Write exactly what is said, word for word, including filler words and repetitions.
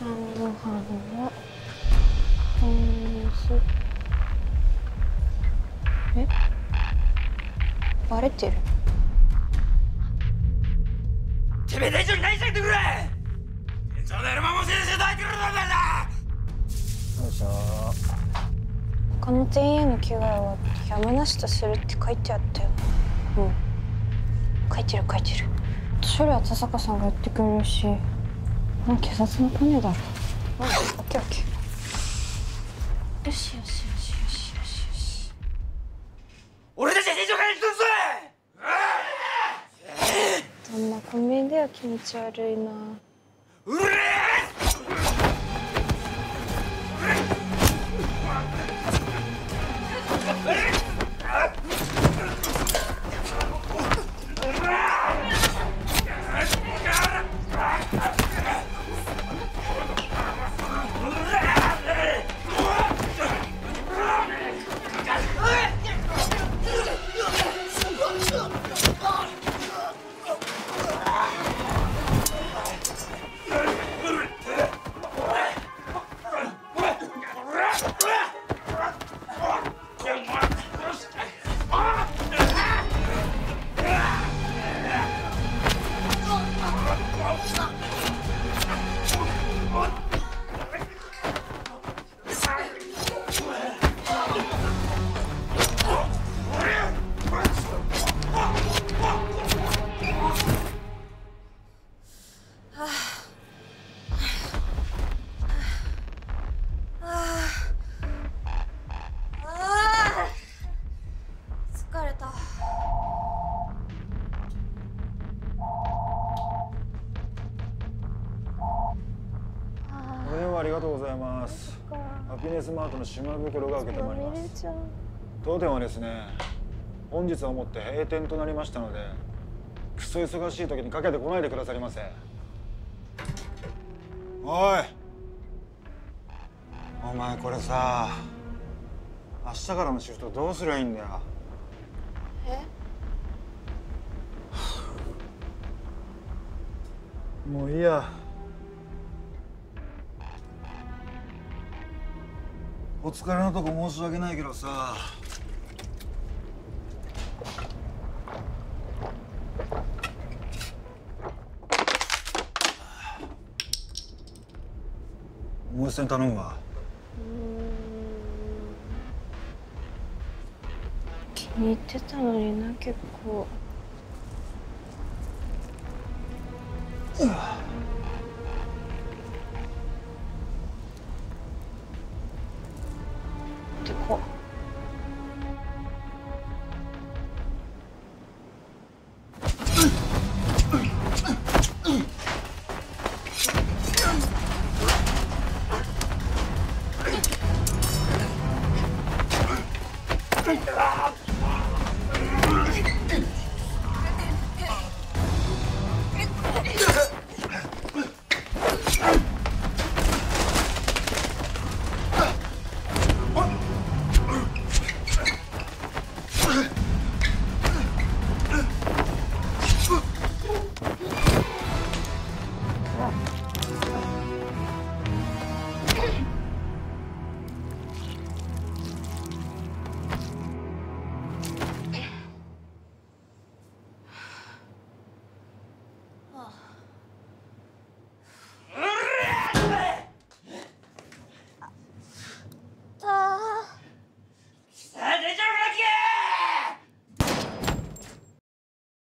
晩ご飯はほんすえバレてるてめえ大丈夫何しゃってくれちょうどエルマも先生抱いてくれたんだよよいしょ他の店員への危害はやむなしとするって書いてあったようん書いてる書いてる処理は田坂さんがやってくれるしもう警察も来ねえだろオッケーオッケーよしよしよしよしよしよし俺たちは正常から行くぞどんなコンビニでは気持ち悪いなうれえハピネスマートの島袋が開けてまいります。当店はですね、本日をもって閉店となりましたので、クソ忙しい時にかけてこないでくださりませ。おい、お前これさ、明日からのシフトどうすりゃいいんだよ。え？もういいや。お疲れのとこ申し訳ないけどさもう一戦頼むわ気に入ってたのにな結構うわ